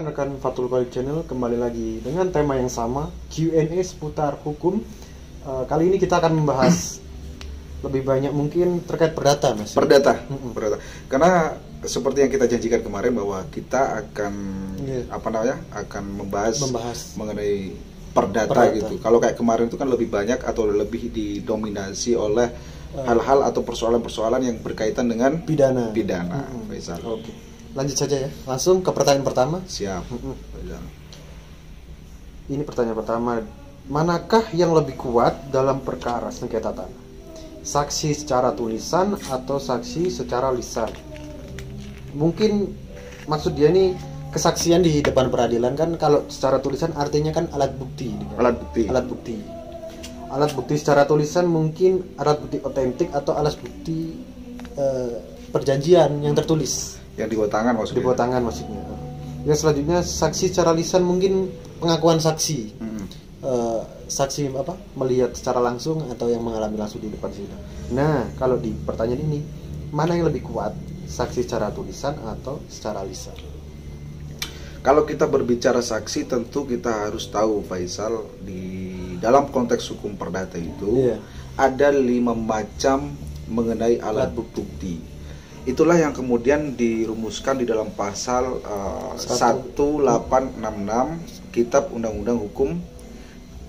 rekan-rekan Fatul Kolekt Channel, kembali lagi dengan tema yang sama, Q&A seputar hukum. Kali ini kita akan membahas lebih banyak mungkin terkait perdata, Mas. Perdata, perdata. Karena seperti yang kita janjikan kemarin bahwa kita akan akan membahas mengenai perdata gitu. Kalau kayak kemarin itu kan lebih banyak atau lebih didominasi oleh hal-hal atau persoalan-persoalan yang berkaitan dengan pidana. Oke. Lanjut saja ya, langsung ke pertanyaan pertama. Siap. Ini pertanyaan pertama, manakah yang lebih kuat dalam perkara sengketa tanah? Saksi secara tulisan atau saksi secara lisan? Mungkin maksud dia ini kesaksian di depan peradilan kan, kalau secara tulisan artinya kan alat bukti. Alat bukti secara tulisan mungkin alat bukti otentik atau alat bukti perjanjian yang tertulis. Yang di bawah tangan maksudnya. Ya, selanjutnya saksi secara lisan mungkin pengakuan saksi. Saksi apa? Melihat secara langsung atau yang mengalami langsung di depan sidang. Nah, kalau di pertanyaan ini, mana yang lebih kuat? Saksi secara tulisan atau secara lisan? Kalau kita berbicara saksi, tentu kita harus tahu, Faisal, di dalam konteks hukum perdata itu ada 5 macam mengenai alat bukti. Itulah yang kemudian dirumuskan di dalam pasal 1866 Kitab Undang-Undang Hukum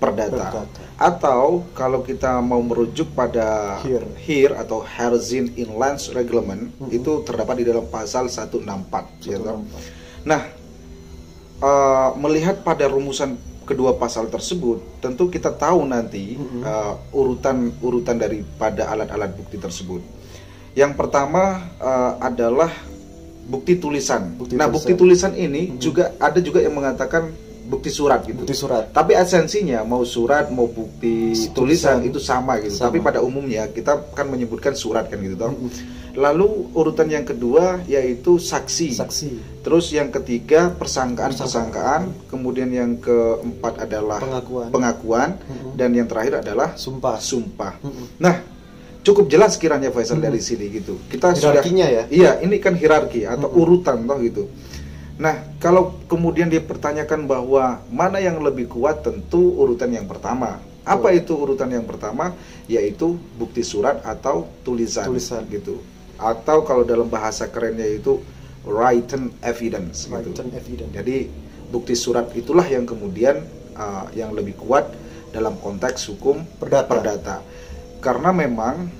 Perdata. Atau kalau kita mau merujuk pada HIR atau Herzien Inlands Reglement, itu terdapat di dalam pasal 164. Nah, melihat pada rumusan kedua pasal tersebut, tentu kita tahu nanti urutan daripada alat-alat bukti tersebut. Yang pertama adalah bukti tulisan. Bukti tulisan ini ada juga yang mengatakan bukti surat gitu. Tapi esensinya mau surat mau bukti tulisan itu sama gitu. Tapi pada umumnya kita kan menyebutkan surat kan gitu toh. Lalu urutan yang kedua yaitu saksi. Terus yang ketiga persangkaan, kemudian yang keempat adalah pengakuan dan yang terakhir adalah sumpah. Nah, cukup jelas kiranya Faisal dari sini gitu. Kita hierarkinya sudah, ya. Iya, ini kan hierarki atau urutan toh gitu. Nah, kalau kemudian dipertanyakan bahwa mana yang lebih kuat, tentu urutan yang pertama. Apa itu urutan yang pertama? Yaitu bukti surat atau tulisan gitu. Atau kalau dalam bahasa kerennya itu written evidence gitu. Jadi bukti surat itulah yang kemudian yang lebih kuat dalam konteks hukum perdata. Karena memang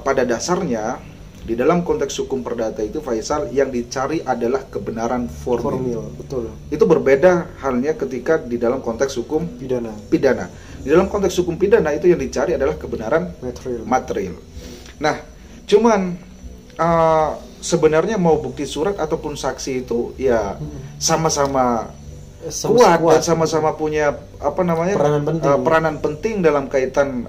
pada dasarnya di dalam konteks hukum perdata itu, Faisal, yang dicari adalah kebenaran formil. Betul. Itu berbeda halnya ketika di dalam konteks hukum pidana. Di dalam konteks hukum pidana itu yang dicari adalah kebenaran material. Nah, cuman sebenarnya mau bukti surat ataupun saksi itu ya sama-sama kuat dan sama-sama punya apa namanya peranan penting dalam kaitan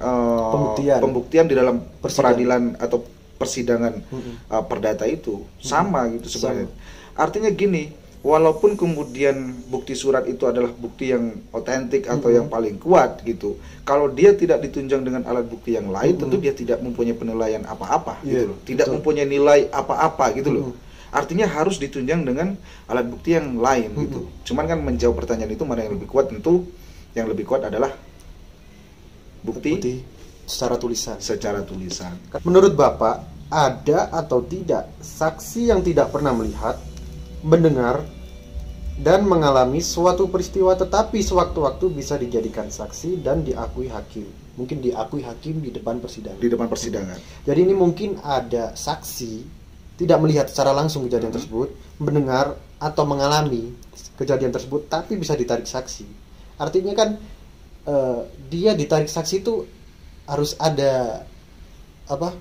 pembuktian di dalam peradilan atau persidangan perdata itu sama gitu sebenarnya. Artinya gini, walaupun kemudian bukti surat itu adalah bukti yang otentik atau yang paling kuat gitu, kalau dia tidak ditunjang dengan alat bukti yang lain, tentu dia tidak mempunyai penilaian apa-apa gitu loh. Tidak mempunyai nilai apa-apa gitu loh. Artinya harus ditunjang dengan alat bukti yang lain gitu. Cuman kan menjawab pertanyaan itu mana yang lebih kuat, tentu yang lebih kuat adalah bukti secara tulisan. Menurut Bapak, ada atau tidak saksi yang tidak pernah melihat, mendengar, dan mengalami suatu peristiwa tetapi sewaktu-waktu bisa dijadikan saksi dan diakui hakim? Mungkin diakui hakim di depan persidangan. Jadi ini mungkin ada saksi tidak melihat secara langsung kejadian tersebut, mendengar atau mengalami kejadian tersebut, tapi bisa ditarik saksi. Artinya kan dia ditarik saksi itu harus ada apa?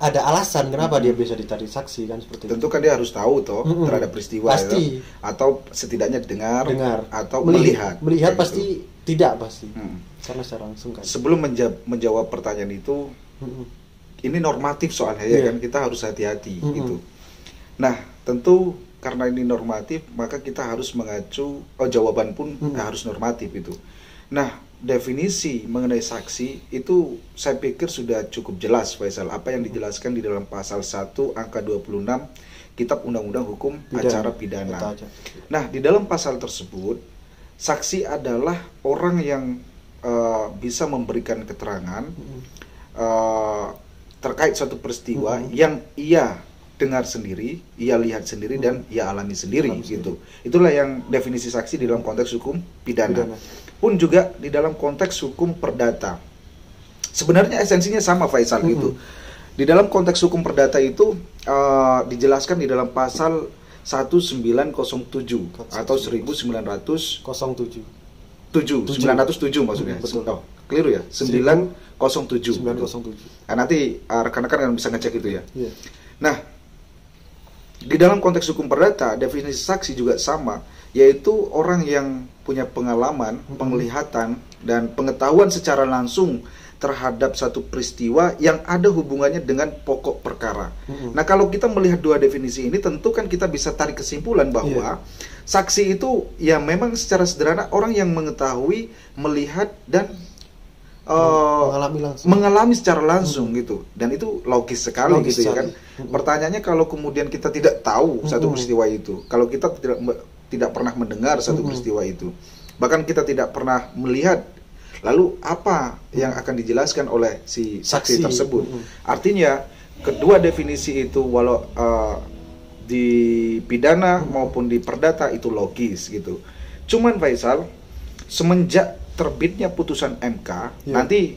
Ada alasan kenapa dia bisa ditarik saksi kan, seperti tentu itu. Kan dia harus tahu toh terhadap peristiwa. Pasti. Ya, atau setidaknya dengar atau melihat. Melihat pasti itu. Karena secara langsung kan. Sebelum menjawab pertanyaan itu. Ini normatif soalnya ya kan, kita harus hati-hati gitu. Nah, tentu karena ini normatif, maka kita harus mengacu jawaban pun harus normatif itu. Nah, definisi mengenai saksi itu saya pikir sudah cukup jelas, Faisal, apa yang dijelaskan di dalam pasal 1 angka 26 Kitab Undang-Undang Hukum Acara Pidana. Nah, di dalam pasal tersebut, saksi adalah orang yang bisa memberikan keterangan terkait suatu peristiwa yang ia dengar sendiri, ia lihat sendiri, dan ia alami sendiri. Gitu. Itulah yang definisi saksi di dalam konteks hukum pidana. Pun juga di dalam konteks hukum perdata. Sebenarnya esensinya sama, Faisal, gitu. Di dalam konteks hukum perdata itu dijelaskan di dalam pasal 1907 atau 1907 907 maksudnya. Betul. Keliru ya? 907. Nah, nanti rekan-rekan kan bisa ngecek itu ya. Yeah. Nah, di dalam konteks hukum perdata definisi saksi juga sama, yaitu orang yang punya pengalaman, penglihatan, dan pengetahuan secara langsung terhadap satu peristiwa yang ada hubungannya dengan pokok perkara. Nah, kalau kita melihat dua definisi ini, tentu kan kita bisa tarik kesimpulan bahwa saksi itu ya memang secara sederhana orang yang mengetahui, melihat, dan mengalami secara langsung, gitu. Dan itu logis sekali, gitu ya kan. Pertanyaannya, kalau kemudian kita tidak tahu satu peristiwa itu, kalau kita tidak pernah mendengar satu peristiwa itu, bahkan kita tidak pernah melihat, lalu apa yang akan dijelaskan oleh si saksi tersebut? Artinya kedua definisi itu, walau di pidana maupun di perdata, itu logis, gitu. Cuman Faisal, semenjak terbitnya putusan MK, nanti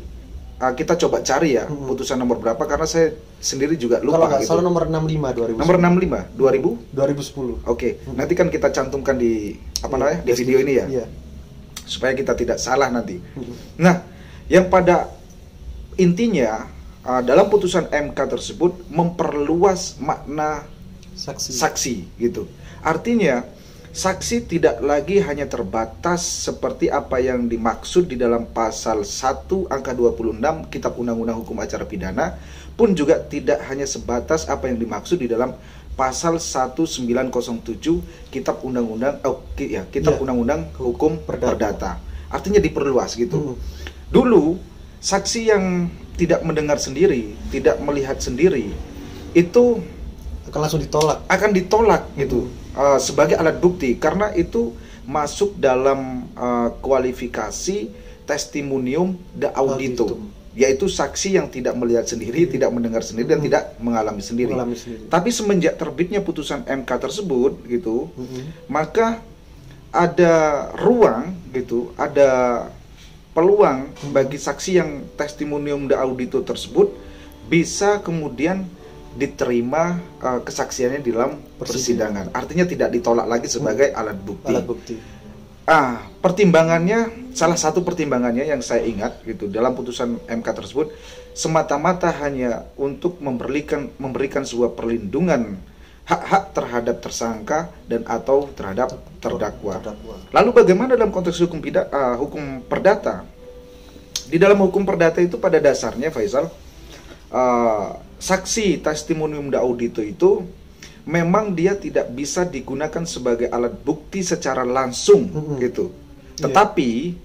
kita coba cari ya putusan nomor berapa, karena saya sendiri juga lupa. Kalau nggak salah nomor 65 2010. Nomor 65 2000? 2010. Oke, nanti kan kita cantumkan di apa namanya, di video ini ya. Supaya kita tidak salah nanti. Nah, yang pada intinya dalam putusan MK tersebut memperluas makna saksi, gitu. Artinya saksi tidak lagi hanya terbatas seperti apa yang dimaksud di dalam pasal 1 angka 26 Kitab Undang-Undang Hukum Acara Pidana, pun juga tidak hanya sebatas apa yang dimaksud di dalam pasal 1907 Kitab Undang-Undang Undang-Undang Hukum Perdata. Artinya diperluas, gitu. Dulu saksi yang tidak mendengar sendiri, tidak melihat sendiri, itu akan langsung ditolak. Akan ditolak, gitu, sebagai alat bukti, karena itu masuk dalam kualifikasi testimonium de audito, yaitu saksi yang tidak melihat sendiri, tidak mendengar sendiri, dan tidak mengalami sendiri. Tapi semenjak terbitnya putusan MK tersebut, gitu, maka ada ruang, gitu, ada peluang bagi saksi yang testimonium de audito tersebut bisa kemudian diterima kesaksiannya di dalam persidangan. Artinya tidak ditolak lagi sebagai alat bukti. Pertimbangannya, salah satu pertimbangannya yang saya ingat, gitu, dalam putusan MK tersebut, semata-mata hanya untuk memberikan sebuah perlindungan hak-hak terhadap tersangka dan atau terhadap terdakwa. Lalu bagaimana dalam konteks hukum hukum perdata? Di dalam hukum perdata itu pada dasarnya, Faisal, saksi testimonium de audito itu memang dia tidak bisa digunakan sebagai alat bukti secara langsung, gitu. Tetapi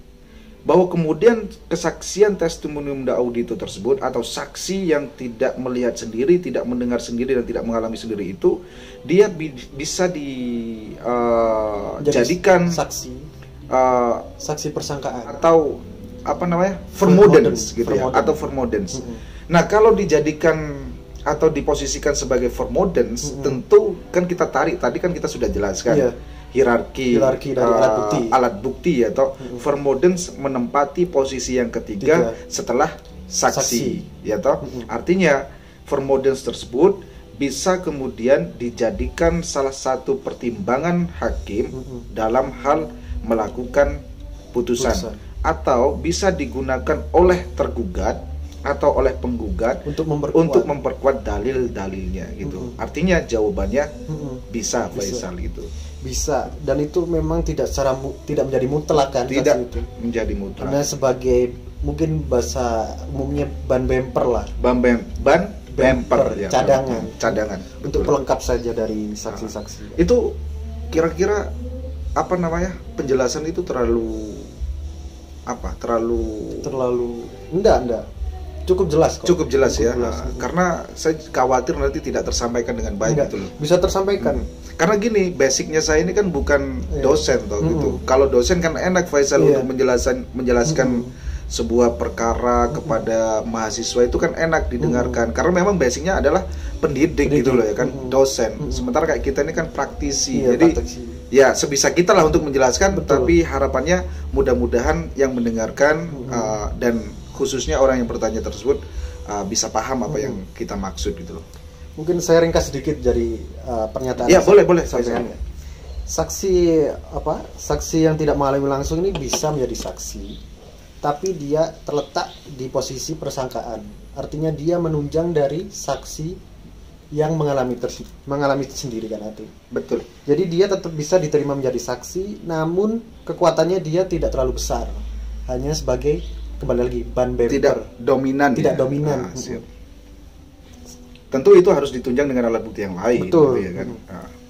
bahwa kemudian kesaksian testimonium de audito tersebut, atau saksi yang tidak melihat sendiri, tidak mendengar sendiri, dan tidak mengalami sendiri itu, dia bisa dijadikan saksi persangkaan, atau apa namanya, vermodens, gitu ya, atau vermodens. Nah, kalau dijadikan atau diposisikan sebagai vermodens, tentu kan kita tarik, tadi kan kita sudah jelaskan hierarki dari alat bukti ya, atau vermodens menempati posisi yang ketiga setelah saksi. Ya toh, artinya vermodens tersebut bisa kemudian dijadikan salah satu pertimbangan hakim dalam hal melakukan putusan, atau bisa digunakan oleh tergugat atau oleh penggugat untuk memperkuat dalil-dalilnya, gitu. Artinya jawabannya bisa, Faisal, gitu. Bisa, dan itu memang tidak menjadi mutlak, kan? Tidak menjadi mutlak. Karena sebagai, mungkin bahasa umumnya, ban bemper lah. Ban bemper, ya. Cadangan. Untuk pelengkap saja dari saksi-saksi. Itu kira-kira apa namanya? Penjelasan itu terlalu enggak. Cukup jelas kok. Cukup jelas ya, karena saya khawatir nanti tidak tersampaikan dengan baik gitu. Bisa tersampaikan. Karena gini, basicnya saya ini kan bukan dosen toh gitu. Kalau dosen kan enak Faisal untuk menjelaskan sebuah perkara kepada mahasiswa itu kan enak didengarkan, karena memang basicnya adalah pendidik gitu loh ya kan, dosen. Sementara kayak kita ini kan praktisi, jadi ya sebisa kita lah untuk menjelaskan. Tapi harapannya mudah-mudahan yang mendengarkan dan khususnya orang yang bertanya tersebut bisa paham apa yang kita maksud gitu loh. Mungkin saya ringkas sedikit dari pernyataan. Ya boleh sampaikannya. Saksi yang tidak mengalami langsung ini bisa menjadi saksi, tapi dia terletak di posisi persangkaan. Artinya dia menunjang dari saksi yang mengalami sendiri kan nanti. Betul. Jadi dia tetap bisa diterima menjadi saksi, namun kekuatannya dia tidak terlalu besar. Hanya sebagai, kembali lagi, ban bemper. Tidak dominan. Nah, siap. Tentu itu harus ditunjang dengan alat bukti yang lain. Betul. Gitu ya kan? Nah.